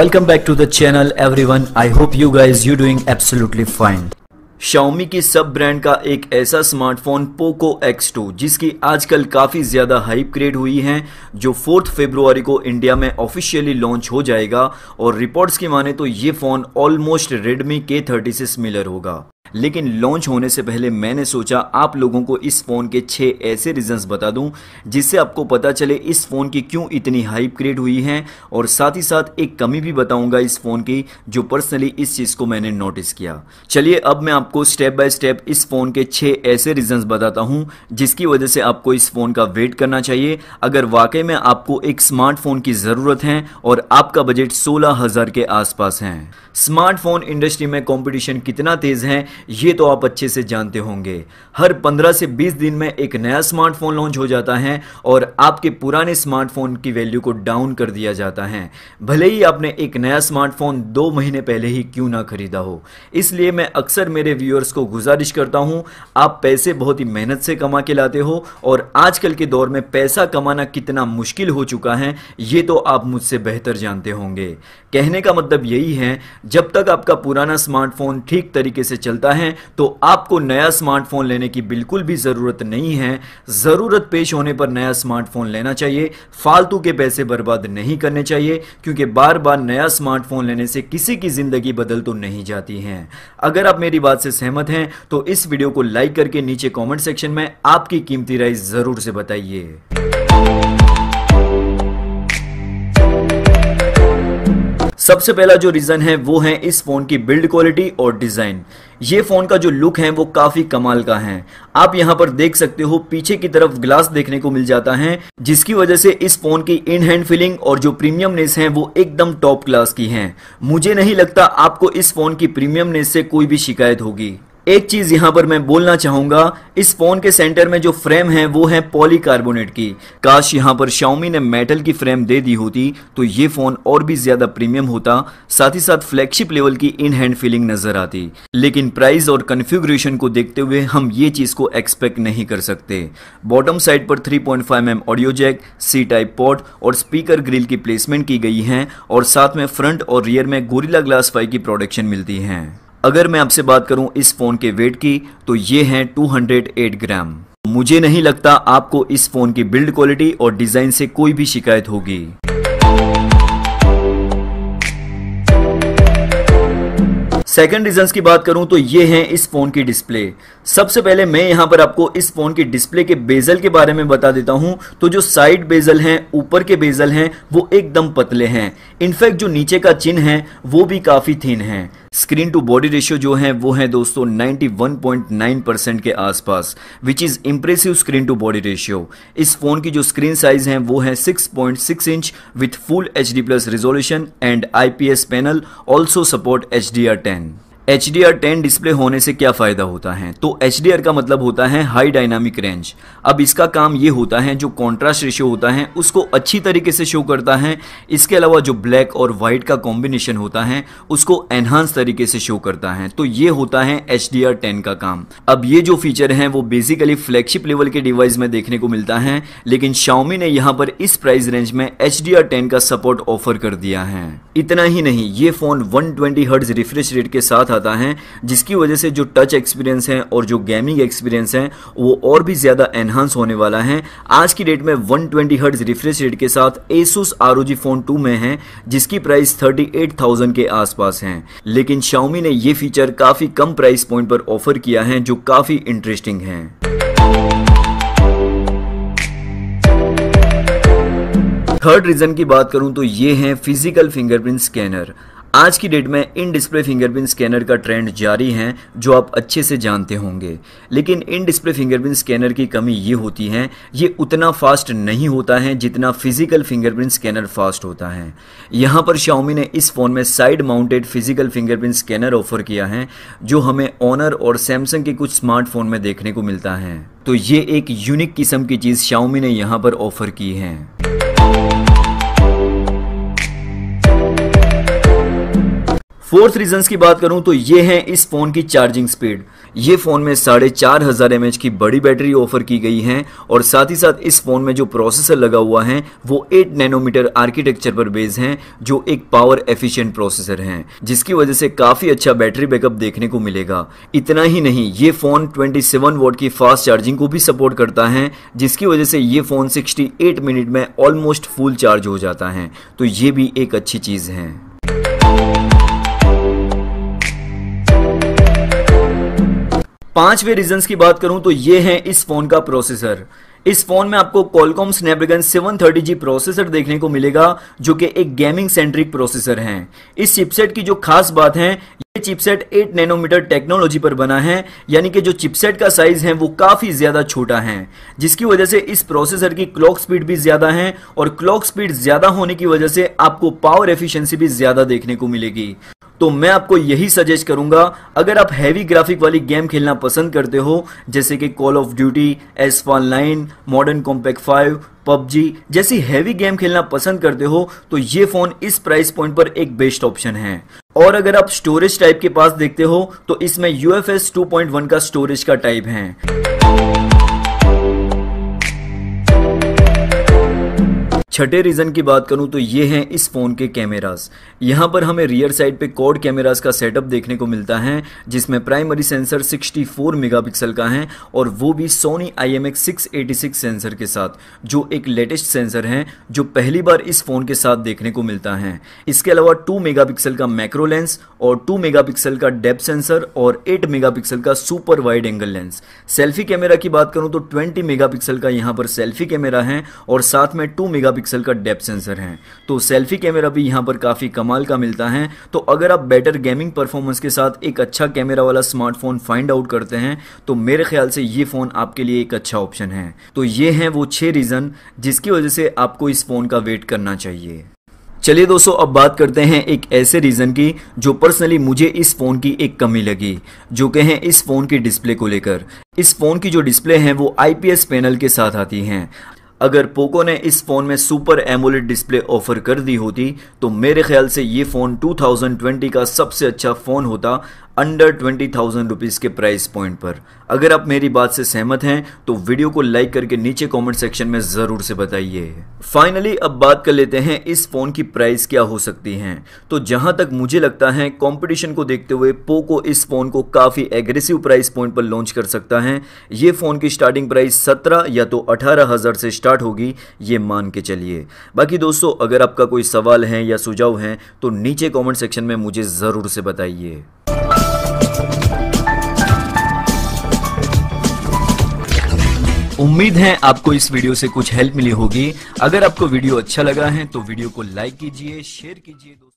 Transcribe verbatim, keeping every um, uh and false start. Welcome back to the channel everyone, I hope you guys you doing absolutely fine. Xiaomi की सब brand का एक ऐसा smartphone Poco x to जिसकी आजकल काफ़ी ज़्यादा हाइप क्रिएट हुई है, जो फोर्थ फरवरी को इंडिया में ऑफिशियली लॉन्च हो जाएगा और रिपोर्ट्स की माने तो ये फ़ोन ऑलमोस्ट रेडमी के थर्टी से सिमिलर होगा। लेकिन लॉन्च होने से पहले मैंने सोचा आप लोगों को इस फ़ोन के छः ऐसे रीजंस बता दूं जिससे आपको पता चले इस फ़ोन की क्यों इतनी हाइप क्रिएट हुई है, और साथ ही साथ एक कमी भी बताऊंगा इस फ़ोन की जो पर्सनली इस चीज़ को मैंने नोटिस किया। चलिए अब मैं आपको स्टेप बाय स्टेप इस फ़ोन के छः ऐसे रीजंस बताता हूँ जिसकी वजह से आपको इस फ़ोन का वेट करना चाहिए अगर वाकई में आपको एक स्मार्टफोन की ज़रूरत है और आपका बजट सोलह हज़ार के आसपास है। स्मार्टफोन इंडस्ट्री में कॉम्पिटिशन कितना तेज़ है ये तो आप अच्छे से जानते होंगे। हर पंद्रह से बीस दिन में एक नया स्मार्टफोन लॉन्च हो जाता है और आपके पुराने स्मार्टफोन की वैल्यू को डाउन कर दिया जाता है, भले ही आपने एक नया स्मार्टफोन दो महीने पहले ही क्यों ना खरीदा हो। इसलिए मैं अक्सर मेरे व्यूअर्स को गुजारिश करता हूं, आप पैसे बहुत ही मेहनत से कमा के लाते हो और आजकल के दौर में पैसा कमाना कितना मुश्किल हो चुका है ये तो आप मुझसे बेहतर जानते होंगे। कहने का मतलब यही है, जब तक आपका पुराना स्मार्टफोन ठीक तरीके से चलता है तो आपको नया स्मार्टफोन लेने की बिल्कुल भी जरूरत नहीं है। जरूरत पेश होने पर नया स्मार्टफोन लेना चाहिए, फालतू के पैसे बर्बाद नहीं करने चाहिए, क्योंकि बार बार नया स्मार्टफोन लेने से किसी की जिंदगी बदल तो नहीं जाती है। अगर आप मेरी बात से सहमत हैं तो इस वीडियो को लाइक करके नीचे कॉमेंट सेक्शन में आपकी कीमती राय जरूर से बताइए। सबसे पहला जो रीज़न है वो है इस फ़ोन की बिल्ड क्वालिटी और डिज़ाइन। ये फ़ोन का जो लुक है वो काफ़ी कमाल का है। आप यहाँ पर देख सकते हो पीछे की तरफ ग्लास देखने को मिल जाता है, जिसकी वजह से इस फ़ोन की इन हैंड फीलिंग और जो प्रीमियमनेस है वो एकदम टॉप क्लास की है। मुझे नहीं लगता आपको इस फ़ोन की प्रीमियमनेस से कोई भी शिकायत होगी। एक चीज़ यहाँ पर मैं बोलना चाहूँगा, इस फ़ोन के सेंटर में जो फ्रेम है वो है पॉलीकार्बोनेट की। काश यहाँ पर शाओमी ने मेटल की फ्रेम दे दी होती तो ये फ़ोन और भी ज़्यादा प्रीमियम होता, साथ ही साथ फ्लैगशिप लेवल की इन हैंड फीलिंग नज़र आती। लेकिन प्राइस और कन्फिग्रेशन को देखते हुए हम ये चीज़ को एक्सपेक्ट नहीं कर सकते। बॉटम साइड पर three point five M audio jack, C type port और स्पीकर ग्रिल की प्लेसमेंट की गई है, और साथ में फ्रंट और रियर में गोरिल्ला ग्लास फाइव की प्रोटेक्शन मिलती है। अगर मैं आपसे बात करूं इस फ़ोन के वेट की तो ये है दो सौ आठ ग्राम। मुझे नहीं लगता आपको इस फ़ोन की बिल्ड क्वालिटी और डिज़ाइन से कोई भी शिकायत होगी। सेकंड रीजंस की बात करूं तो ये है इस फ़ोन की डिस्प्ले। सबसे पहले मैं यहां पर आपको इस फ़ोन की डिस्प्ले के बेजल के बारे में बता देता हूं, तो जो साइड बेजल हैं, ऊपर के बेजल हैं वो एकदम पतले हैं। इनफैक्ट जो नीचे का चिन्ह है वो भी काफ़ी थिन है। स्क्रीन टू बॉडी रेशियो जो है वो है दोस्तों इक्यानवे पॉइंट नाइन परसेंट के आसपास, which is impressive screen to body ratio. इस फ़ोन की जो स्क्रीन साइज है वो है six point six inch with full H D plus resolution and IPS panel, also support H D R ten. H D R ten display होने से क्या फ़ायदा होता है, तो एच डी आर का मतलब होता है हाई डायनामिक रेंज। अब इसका काम ये होता है जो कॉन्ट्रास्ट रेशियो होता है उसको अच्छी तरीके से शो करता है, इसके अलावा जो ब्लैक और वाइट का कॉम्बिनेशन होता है उसको एनहांस तरीके से शो करता है। तो ये होता है एच डी आर टेन का काम। अब ये जो फीचर है वो बेसिकली फ्लैगशिप लेवल के डिवाइस में देखने को मिलता है, लेकिन शाओमी ने यहाँ पर इस प्राइस रेंज में एच डी आर टेन का सपोर्ट ऑफर कर दिया है। इतना ही नहीं, ये phone one twenty hertz refresh rate के साथ आता है, जिसकी वजह से जो टच एक्सपीरियंस है और जो गेमिंग एक्सपीरियंस है वो और भी ज्यादा एनहांस होने वाला है। आज की डेट में one twenty hertz refresh rate के साथ एसुस आरओजी फोन टू में है, जिसकी प्राइस थर्टी एट थाउजेंड के आसपास है। लेकिन शाओमी ने ये फीचर काफी कम प्राइस पॉइंट पर ऑफर किया है जो काफी इंटरेस्टिंग है। थर्ड रीजन की बात करूं तो ये है फिजिकल फिंगरप्रिंट स्कैनर। आज की डेट में इन डिस्प्ले फिंगरप्रिंट स्कैनर का ट्रेंड जारी है जो आप अच्छे से जानते होंगे, लेकिन इन डिस्प्ले फिंगरप्रिंट स्कैनर की कमी ये होती है, ये उतना फास्ट नहीं होता है जितना फिजिकल फिंगरप्रिंट स्कैनर फास्ट होता है। यहाँ पर शाओमी ने इस फ़ोन में side mounted physical fingerprint scanner offer किया है जो हमें ऑनर और सैमसंग के कुछ स्मार्टफोन में देखने को मिलता है। तो ये एक यूनिक किस्म की चीज़ शाओमी ने यहाँ पर ऑफर की है। फोर्थ रीजंस की बात करूं तो ये है इस फ़ोन की चार्जिंग स्पीड। ये फ़ोन में साढ़े चार हज़ार एम एच की बड़ी बैटरी ऑफर की गई है और साथ ही साथ इस फ़ोन में जो प्रोसेसर लगा हुआ है वो एट नैनोमीटर आर्किटेक्चर पर बेस्ड हैं जो एक पावर एफिशिएंट प्रोसेसर हैं, जिसकी वजह से काफ़ी अच्छा बैटरी बैकअप देखने को मिलेगा। इतना ही नहीं, ये फ़ोन सत्ताईस वॉट की फास्ट चार्जिंग को भी सपोर्ट करता है, जिसकी वजह से ये फ़ोन अड़सठ मिनट में ऑलमोस्ट फुल चार्ज हो जाता है, तो ये भी एक अच्छी चीज़ है। पांचवे रीजंस की बात करूं तो ये है इस फ़ोन का प्रोसेसर। इस फ़ोन में आपको Qualcomm Snapdragon seven thirty G processor देखने को मिलेगा जो कि एक गेमिंग सेंट्रिक प्रोसेसर है। इस चिपसेट की जो खास बात है, ये चिपसेट एट नैनोमीटर टेक्नोलॉजी पर बना है, यानी कि जो चिपसेट का साइज है वो काफ़ी ज़्यादा छोटा है, जिसकी वजह से इस प्रोसेसर की क्लॉक स्पीड भी ज़्यादा है और क्लॉक स्पीड ज़्यादा होने की वजह से आपको पावर एफिशिएंसी भी ज़्यादा देखने को मिलेगी। तो मैं आपको यही सजेस्ट करूंगा, अगर आप हैवी ग्राफिक वाली गेम खेलना पसंद करते हो जैसे कि कॉल ऑफ ड्यूटी, एस वन लाइन, मॉडर्न कॉम्पैक्ट फाइव, पबजी जैसी हैवी गेम खेलना पसंद करते हो तो ये फ़ोन इस प्राइस पॉइंट पर एक बेस्ट ऑप्शन है। और अगर आप स्टोरेज टाइप के पास देखते हो तो इसमें U F S two point one का स्टोरेज का टाइप है। छठे रीज़न की बात करूं तो ये हैं इस फ़ोन के कैमरास। यहाँ पर हमें रियर साइड पे क्वाड कैमरास का सेटअप देखने को मिलता है, जिसमें primary sensor sixty four megapixel का है और वो भी Sony I M X six eight six sensor के साथ, जो एक लेटेस्ट सेंसर है जो पहली बार इस फ़ोन के साथ देखने को मिलता है। इसके अलावा टू मेगापिक्सल का मैक्रो लेंस और टू मेगापिक्सल का डेप्थ सेंसर और एट मेगापिक्सल का super wide angle lens. Selfie camera की बात करूँ तो ट्वेंटी मेगापिक्सल का यहाँ पर सेल्फी कैमरा है और साथ में टू मेगापिक्सल का डेप्थ सेंसर है, तो सेल्फी कैमरा भी यहां पर काफी कमाल का मिलता है। तो अगर आप बेटर गेमिंग परफॉर्मेंस के साथ एक अच्छा कैमरा वाला स्मार्टफोन फाइंड आउट करते हैं तो मेरे ख्याल से ये फोन आपके लिए एक अच्छा ऑप्शन है। तो ये हैं वो छह रीजन जिसकी वजह से आपको इस फोन का वेट करना चाहिए। चलिए दोस्तों, अब बात करते हैं एक ऐसे रीज़न की जो पर्सनली मुझे इस फ़ोन की एक कमी लगी, जो कि है इस फ़ोन की डिस्प्ले को लेकर। इस फ़ोन की जो डिस्प्ले है वो आईपीएस पैनल के साथ आती है। अगर पोको ने इस फ़ोन में सुपर एमोलेड डिस्प्ले ऑफर कर दी होती तो मेरे ख्याल से ये फ़ोन टू थाउजेंड ट्वेंटी का सबसे अच्छा फ़ोन होता अंडर ट्वेंटी थाउजेंड रुपीज़ के प्राइस पॉइंट पर। अगर आप मेरी बात से सहमत हैं तो वीडियो को लाइक करके नीचे कमेंट सेक्शन में ज़रूर से बताइए। फाइनली अब बात कर लेते हैं इस फ़ोन की प्राइस क्या हो सकती हैं। तो जहां तक मुझे लगता है, कंपटीशन को देखते हुए पोको इस फ़ोन को काफ़ी एग्रेसिव प्राइस पॉइंट पर लॉन्च कर सकता है। ये फ़ोन की स्टार्टिंग प्राइस सत्रह या तो अठारह हज़ार से स्टार्ट होगी, ये मान के चलिए। बाकी दोस्तों, अगर आपका कोई सवाल है या सुझाव है तो नीचे कॉमेंट सेक्शन में मुझे ज़रूर से बताइए। उम्मीद है आपको इस वीडियो से कुछ हेल्प मिली होगी। अगर आपको वीडियो अच्छा लगा है तो वीडियो को लाइक कीजिए, शेयर कीजिए।